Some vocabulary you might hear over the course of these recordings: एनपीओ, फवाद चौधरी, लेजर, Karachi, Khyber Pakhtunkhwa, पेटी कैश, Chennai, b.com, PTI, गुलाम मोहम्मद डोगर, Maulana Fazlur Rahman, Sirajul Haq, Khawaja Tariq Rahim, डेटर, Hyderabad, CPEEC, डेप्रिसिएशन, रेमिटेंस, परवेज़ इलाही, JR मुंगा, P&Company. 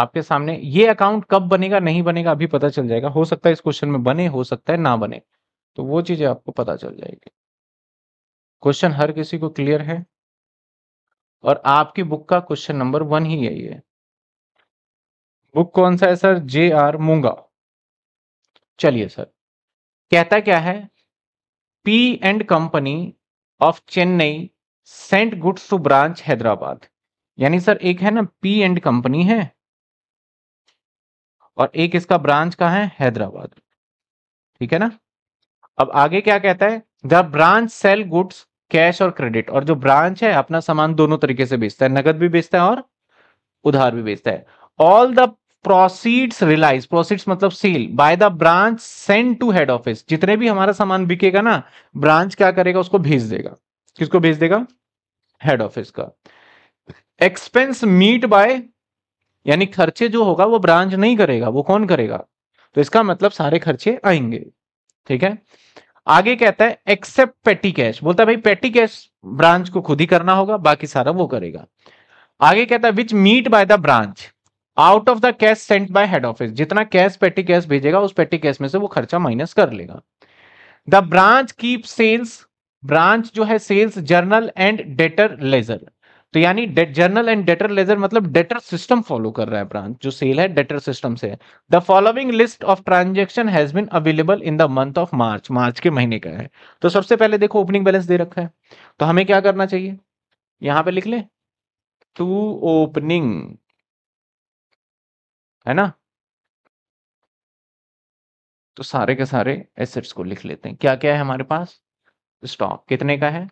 आपके सामने। ये अकाउंट कब बनेगा नहीं बनेगा अभी पता चल जाएगा, हो सकता है इस क्वेश्चन में बने, हो सकता है ना बने, तो वो चीजें आपको पता चल जाएगी। क्वेश्चन हर किसी को क्लियर है और आपकी बुक का क्वेश्चन नंबर 1 ही यही है। बुक कौन सा है सर? JR मुंगा। चलिए सर, कहता क्या है? P&Company of Chennai sent goods to branch Hyderabad. यानी सर एक है ना P&Company है और एक इसका ब्रांच कहाँ है? हैदराबाद, ठीक है ना। अब आगे क्या कहता है? The branch sell goods cash और क्रेडिट। और जो ब्रांच है अपना सामान दोनों तरीके से बेचता है, नगद भी बेचता है और उधार भी बेचता है। All the proceeds realise, proceeds मतलब sale, by the branch send to head office. जितने भी हमारा सामान बिकेगा ना, ब्रांच क्या करेगा? उसको भेज देगा। किसको भेज देगा? हेड ऑफिस का। एक्सपेंस मीट बाय, यानी खर्चे जो होगा वो ब्रांच नहीं करेगा, वो कौन करेगा? तो इसका मतलब सारे खर्चे आएंगे, ठीक है। आगे कहता है एक्सेप्ट पेटी कैश, बोलता है भाई पेटी कैश ब्रांच को खुद ही करना होगा, बाकी सारा वो करेगा। आगे कहता है which meet by the branch out of the cash sent by head office. जितना कैश पेटी कैश भेजेगा उस पेटी कैश में से वो खर्चा माइनस कर लेगा। The branch keep sales, branch जो है sales journal and डेटर लेजर। तो यानी जर्नल एंड डेटर लेजर मतलब डेटर सिस्टम फॉलो कर रहा है ब्रांच, जो सेल है डेटर सिस्टम से है। The following list of transaction has been available in the month of March, मार्च के महीने का है। तो सबसे पहले देखो ओपनिंग बैलेंस दे रखा है, तो हमें क्या करना चाहिए? यहां पे लिख ले टू ओपनिंग, है ना। तो सारे के सारे एसेट्स को लिख लेते हैं। क्या क्या है हमारे पास? स्टॉक कितने का है?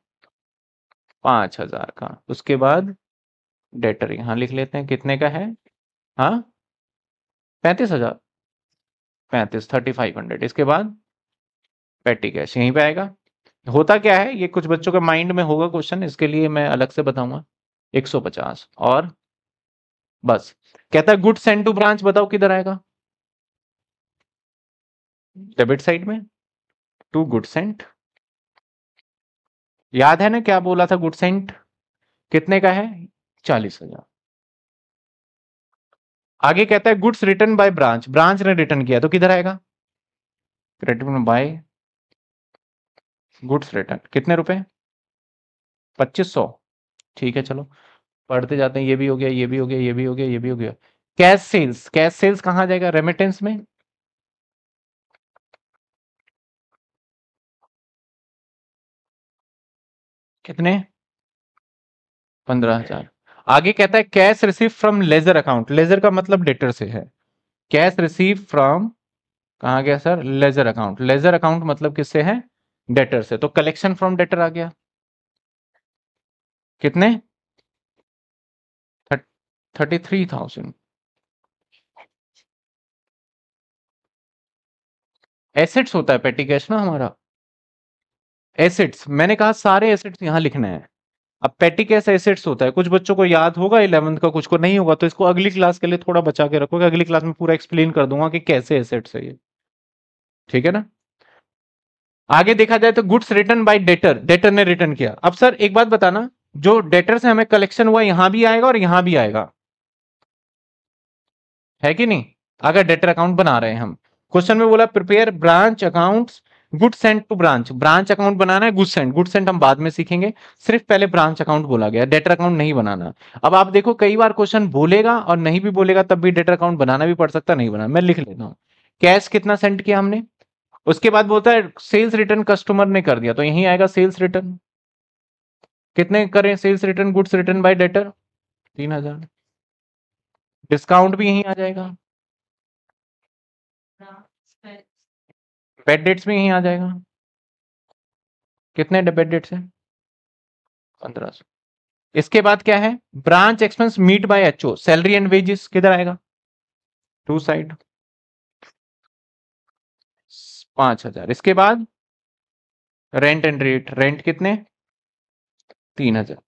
5000 का। उसके बाद डेटर यहां लिख लेते हैं, कितने का है? हाँ 35000, 3500। इसके बाद पेटी कैश यहीं पे आएगा। होता क्या है ये कुछ बच्चों के माइंड में होगा क्वेश्चन, इसके लिए मैं अलग से बताऊंगा। 150 और बस। कहता है गुड सेंड टू ब्रांच, बताओ किधर आएगा? डेबिट साइड में। टू गुड सेंट, याद है ना क्या बोला था? गुड सेंट कितने का है? 40000। आगे कहता है goods return by branch, branch ने रिटर्न किया तो किधर आएगा? क्रेडिट में बाय गुड्स रिटर्न, कितने रुपए? 2500, ठीक है। चलो पढ़ते जाते हैं, ये भी हो गया, ये भी हो गया, ये भी हो गया, ये भी हो गया। कैश सेल्स, कैश सेल्स कहां जाएगा? रेमिटेंस में। कितने? 15000। आगे कहता है cash receive from लेजर account, लेजर का मतलब डेटर से है। कैश रिसीव फ्रॉम कहां गया sir? लेजर account. लेजर account मतलब किससे है? डेटर से। तो कलेक्शन फ्रॉम डेटर आ गया। कितने? 33,000। एसेट्स होता है पेटी कैश ना हमारा, एसेट्स। मैंने कहा सारे एसेट्स यहां लिखने हैं। अब पेटी कैश एसेट्स होता है, कुछ बच्चों को याद होगा 11th का, कुछ को नहीं होगा, तो इसको अगली क्लास के लिए थोड़ा बचा के रखोगे। अगली क्लास में पूरा एक्सप्लेन कर दूंगा कि कैसे एसेट्स है ये, ठीक है ना। आगे देखा जाए तो goods return by डेटर, डेटर ने रिटर्न किया। अब सर एक बात बताना, जो डेटर से हमें कलेक्शन हुआ यहां भी आएगा और यहां भी आएगा, है कि नहीं? अगर डेटर अकाउंट बना रहे हैं हम, क्वेश्चन में बोला prepare branch accounts good send to branch, branch account बनाना है गुड सेंड। गुड सेंड हम बाद में सीखेंगे, सिर्फ पहले ब्रांच अकाउंट बोला गया, डेटर अकाउंट नहीं बनाना। अब आप देखो कई बार क्वेश्चन बोलेगा और नहीं भी बोलेगा तब भी डेटर अकाउंट बनाना भी पड़ सकता, नहीं बनाना। मैं लिख लेता हूँ कैश कितना सेंड किया हमने, उसके बाद बोलता है सेल्स रिटर्न कस्टमर ने कर दिया, तो यही आएगा सेल्स रिटर्न। कितने करें sales return? Goods return by डेटर 3000। Discount भी यहीं आ जाएगा, बेड डेट्स में यहीं आ जाएगा। कितने बेड डेट्स हैं? 1500। इसके बाद क्या है? Branch expense meet by HO, salary and wages किधर आएगा? To side 5000। इसके बाद रेंट एंड रेट, रेंट कितने? 3000।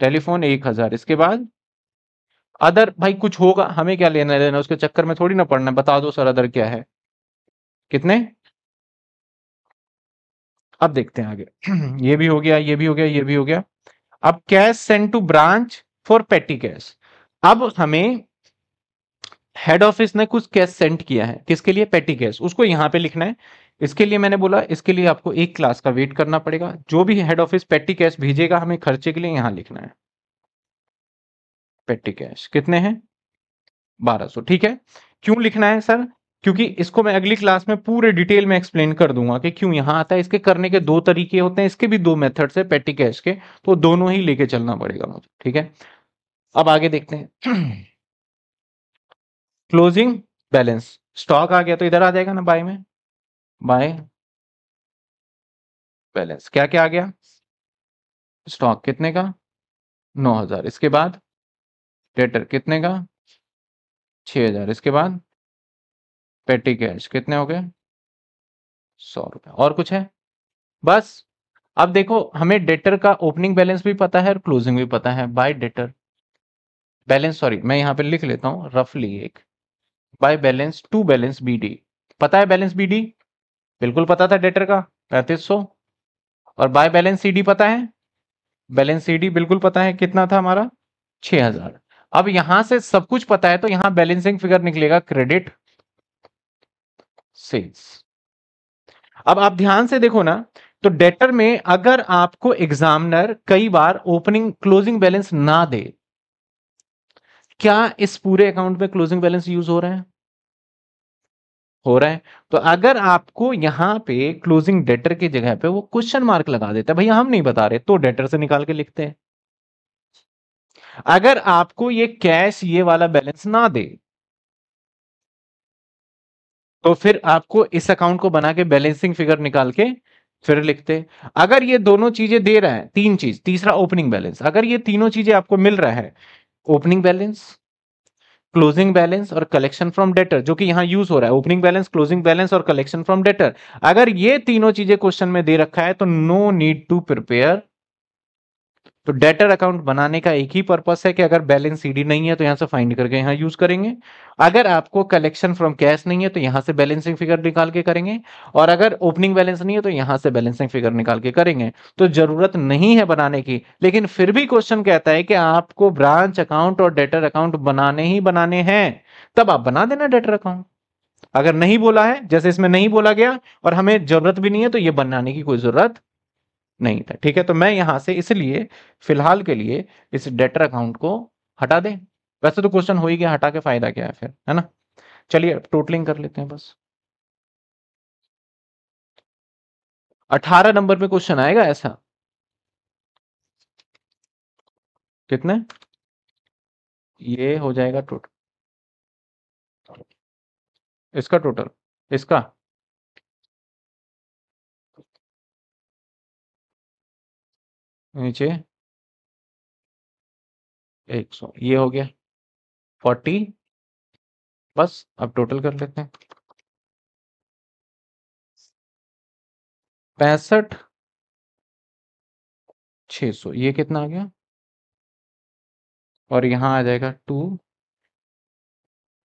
टेलीफोन 1000। इसके बाद अदर, भाई कुछ होगा हमें क्या लेना देना, उसके चक्कर में थोड़ी ना पड़ना, बता दो सर अदर क्या है, कितने? अब देखते हैं आगे। ये भी हो गया, ये भी हो गया, ये भी हो गया। अब cash send to branch for पेटी कैश। अब हमें हेड ऑफिस ने कुछ कैश सेंड किया है, किसके लिए? पेटी कैश। उसको यहाँ पे लिखना है। इसके लिए मैंने बोला इसके लिए आपको एक क्लास का वेट करना पड़ेगा। जो भी हेड ऑफिस पेटी कैश भेजेगा हमें खर्चे के लिए, यहाँ लिखना है पेटी कैश कितने हैं 1200। ठीक है, क्यों लिखना है सर? क्योंकि इसको मैं अगली क्लास में पूरे डिटेल में एक्सप्लेन कर दूंगा कि क्यों यहाँ आता है। इसके करने के दो तरीके होते हैं, इसके भी दो मेथड्स है पेटी कैश के, तो दोनों ही लेके चलना पड़ेगा मुझे। ठीक है, अब आगे देखते हैं। क्लोजिंग बैलेंस, स्टॉक आ गया तो इधर आ जाएगा ना बाय में, बाय बैलेंस क्या क्या आ गया? स्टॉक कितने का 9000, इसके बाद डेटर कितने का 6000, इसके बाद पेटी कैश कितने हो गए 100 रुपए। और कुछ है? बस। अब देखो हमें डेटर का ओपनिंग बैलेंस भी पता है और क्लोजिंग भी पता है। बाय डेटर बैलेंस, सॉरी मैं यहाँ पे लिख लेता हूँ रफली एक, by balance to balance BD. पता है बैलेंस बीडी? बिल्कुल पता था डेटर का 3500। और बाय बैलेंस सीडी पता है? बैलेंस सीडी बिल्कुल पता है, कितना था हमारा 6000। अब यहां से सब कुछ पता है तो यहां बैलेंसिंग फिगर निकलेगा क्रेडिट सेल्स। अब आप ध्यान से देखो ना, तो डेटर में अगर आपको एग्जामिनर कई बार ओपनिंग क्लोजिंग बैलेंस ना दे, क्या इस पूरे अकाउंट में क्लोजिंग बैलेंस यूज हो रहा है? हो रहा है। तो अगर आपको यहाँ पे क्लोजिंग डेटर की जगह पे वो क्वेश्चन मार्क लगा देता है, भैया हम नहीं बता रहे, तो डेटर से निकाल के लिखते हैं। अगर आपको ये कैश ये वाला बैलेंस ना दे तो फिर आपको इस अकाउंट को बना के बैलेंसिंग फिगर निकाल के फिर लिखते। अगर ये दोनों चीजें दे रहा है, तीन चीज, तीसरा ओपनिंग बैलेंस, अगर ये तीनों चीजें आपको मिल रहा है, ओपनिंग बैलेंस क्लोजिंग बैलेंस और कलेक्शन फ्रॉम डेटर, जो कि यहाँ यूज हो रहा है ओपनिंग बैलेंस क्लोजिंग बैलेंस और कलेक्शन फ्रॉम डेटर, अगर ये तीनों चीजें क्वेश्चन में दे रखा है तो नो नीड टू प्रिपेयर। तो डेटर अकाउंट बनाने का एक ही पर्पस है कि अगर बैलेंस सीडी नहीं है तो यहां से फाइंड करके यहां यूज करेंगे, अगर आपको कलेक्शन फ्रॉम कैश नहीं है तो यहां से बैलेंसिंग फिगर निकाल के करेंगे, और अगर ओपनिंग बैलेंस नहीं है तो यहां से बैलेंसिंग फिगर निकाल के करेंगे। तो जरूरत नहीं है बनाने की, लेकिन फिर भी क्वेश्चन कहता है कि आपको ब्रांच अकाउंट और डेटर अकाउंट बनाने ही बनाने हैं, तब आप बना देना डेटर अकाउंट। अगर नहीं बोला है, जैसे इसमें नहीं बोला गया और हमें जरूरत भी नहीं है, तो ये बनाने की कोई जरूरत नहीं था। ठीक है, तो मैं यहां से इसलिए फिलहाल के लिए इस डेटर अकाउंट को हटा दें। वैसे तो क्वेश्चन हो ही गया, हटा के फायदा क्या है फिर, है ना। चलिए टोटलिंग कर लेते हैं बस। 18 नंबर पे क्वेश्चन आएगा ऐसा, कितने ये हो जाएगा टोटल, इसका टोटल, इसका नीचे 100, ये हो गया 40। बस अब टोटल कर लेते हैं। 65,600, ये कितना आ गया, और यहाँ आ जाएगा टू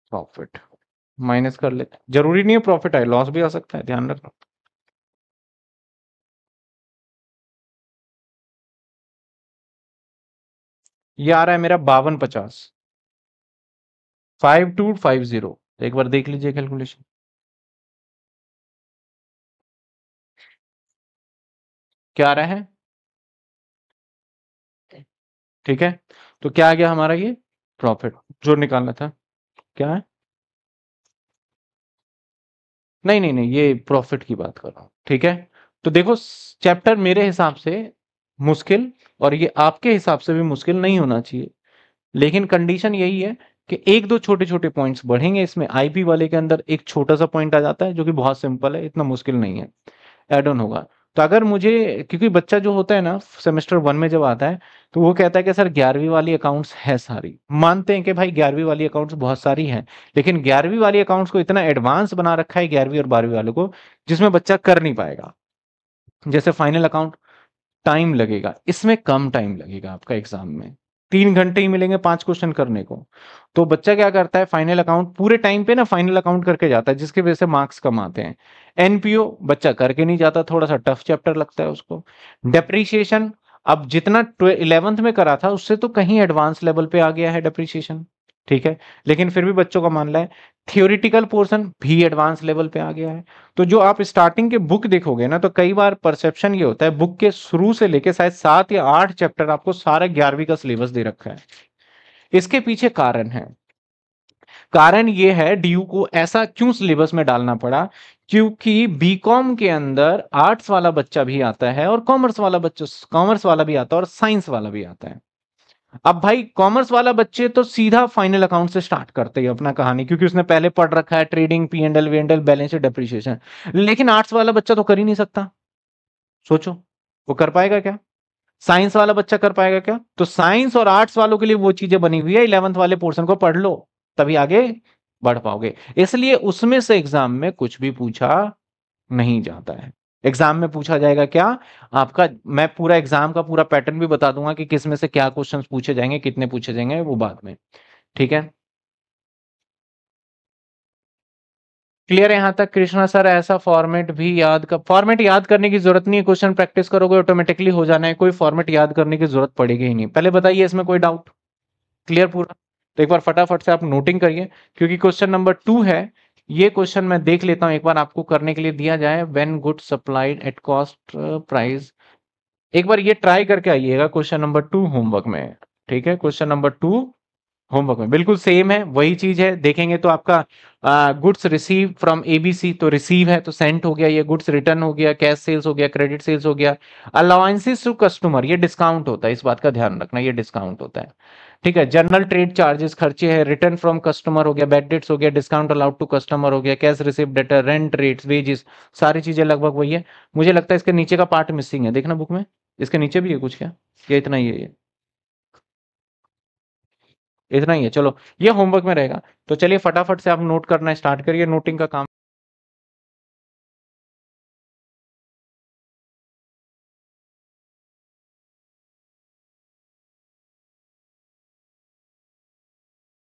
प्रॉफिट, माइनस कर लेते हैं। जरूरी नहीं है प्रॉफिट आए, लॉस भी आ सकता है, ध्यान रखना। ये आ रहा है मेरा 5250, 5250। एक बार देख लीजिए कैलकुलेशन। क्या आ रहा है? ठीक है, तो क्या आ गया हमारा ये प्रॉफिट जो निकालना था, क्या है? नहीं, ये प्रॉफिट की बात कर रहा हूं। ठीक है, तो देखो चैप्टर मेरे हिसाब से मुश्किल और ये आपके हिसाब से भी मुश्किल नहीं होना चाहिए, लेकिन कंडीशन यही है कि एक दो छोटे छोटे पॉइंट्स बढ़ेंगे इसमें। आईपी वाले के अंदर एक छोटा सा पॉइंट आ जाता है जो कि बहुत सिंपल है, इतना मुश्किल नहीं है, ऐड ऑन होगा। तो अगर मुझे, क्योंकि बच्चा जो होता है ना सेमेस्टर 1 में जब आता है तो वो कहता है कि सर 11वीं वाली अकाउंट्स है सारी, मानते हैं कि भाई 11वीं वाली अकाउंट्स बहुत सारी हैं, लेकिन 11वीं वाली अकाउंट्स को इतना एडवांस बना रखा है 11वीं और 12वीं वालों को, जिसमें बच्चा कर नहीं पाएगा। जैसे फाइनल अकाउंट टाइम लगेगा, इसमें कम टाइम लगेगा, आपका एग्जाम में 3 घंटे ही मिलेंगे 5 क्वेश्चन करने को। तो बच्चा क्या करता है, फाइनल अकाउंट पूरे टाइम पे ना फाइनल अकाउंट करके जाता है, जिसकी वजह से मार्क्स कम आते हैं। एनपीओ बच्चा करके नहीं जाता, थोड़ा सा टफ चैप्टर लगता है उसको। डेप्रीशिएशन, अब जितना 11th में करा था उससे तो कहीं एडवांस लेवल पे आ गया है डेप्रिसिएशन, ठीक है। लेकिन फिर भी बच्चों का मानना है थियोरिटिकल पोर्शन भी एडवांस लेवल पे आ गया है। तो जो आप स्टार्टिंग के बुक देखोगे ना, तो कई बार परसेप्शन ये होता है बुक के शुरू से लेके शायद 7 या 8 चैप्टर आपको सारा 11वीं का सिलेबस दे रखा है। इसके पीछे कारण है, कारण ये है ड्यू को ऐसा क्यों सिलेबस में डालना पड़ा, क्योंकि बीकॉम के अंदर आर्ट्स वाला बच्चा भी आता है और कॉमर्स वाला भी आता है और साइंस वाला भी आता है। अब भाई कॉमर्स वाला बच्चे तो सीधा फाइनल अकाउंट से स्टार्ट करते हैं अपना कहानी, क्योंकि उसने पहले पढ़ रखा है ट्रेडिंग, पी&एल, वी&एल, बैलेंस शीट, डेप्रिसिएशन। लेकिन आर्ट्स वाला बच्चा तो कर ही नहीं सकता, सोचो वो कर पाएगा क्या? साइंस वाला बच्चा कर पाएगा क्या? तो साइंस और आर्ट्स वालों के लिए वो चीजें बनी हुई है, 11th वाले पोर्शन को पढ़ लो तभी आगे बढ़ पाओगे। इसलिए उसमें से एग्जाम में कुछ भी पूछा नहीं जाता है। एग्जाम में पूछा जाएगा क्या आपका, मैं पूरा एग्जाम का पूरा पैटर्न भी बता दूंगा कि किस में से क्या क्वेश्चंस पूछे जाएंगे, कितने पूछे जाएंगे, वो बाद में, ठीक है। क्लियर है यहाँ तक? कृष्णा सर ऐसा फॉर्मेट भी फॉर्मेट याद करने की जरूरत नहीं है, क्वेश्चन प्रैक्टिस करोगे ऑटोमेटिकली हो जाना है, कोई फॉर्मेट याद करने की जरूरत पड़ेगी ही नहीं। पहले बताइए इसमें कोई डाउट? क्लियर पूरा? तो एक बार फटाफट से आप नोटिंग करिए, क्योंकि क्वेश्चन नंबर 2 है, ये क्वेश्चन मैं देख लेता हूं एक बार आपको करने के लिए दिया जाए। When goods supplied at cost price, एक बार ये ट्राई करके आइएगा क्वेश्चन नंबर 2 होमवर्क में, ठीक है। क्वेश्चन नंबर 2 होमवर्क में बिल्कुल सेम है, वही चीज है। देखेंगे तो आपका गुड्स रिसीव फ्रॉम एबीसी, तो रिसीव है तो सेंट हो गया, ये गुड्स रिटर्न हो गया, कैश सेल्स हो गया, क्रेडिट सेल्स हो गया। अलाउंसेस टू कस्टमर, ये डिस्काउंट होता है, इस बात का ध्यान रखना, ये डिस्काउंट होता है, ठीक है। जनरल ट्रेड चार्जेस, खर्चे हैं, रिटर्न फ्रॉम कस्टमर हो गया, बैड डेट्स हो गया, डिस्काउंट अलाउड टू कस्टमर हो गया, cash receive, डेटर, rent, rates, wages, सारी चीजें लगभग वही है। मुझे लगता है इसके नीचे का पार्ट मिसिंग है, देखना बुक में इसके नीचे भी है कुछ, क्या ये इतना ही है? इतना ही है। चलो ये होमवर्क में रहेगा। तो चलिए फटाफट से आप नोट करना स्टार्ट करिए, नोटिंग का काम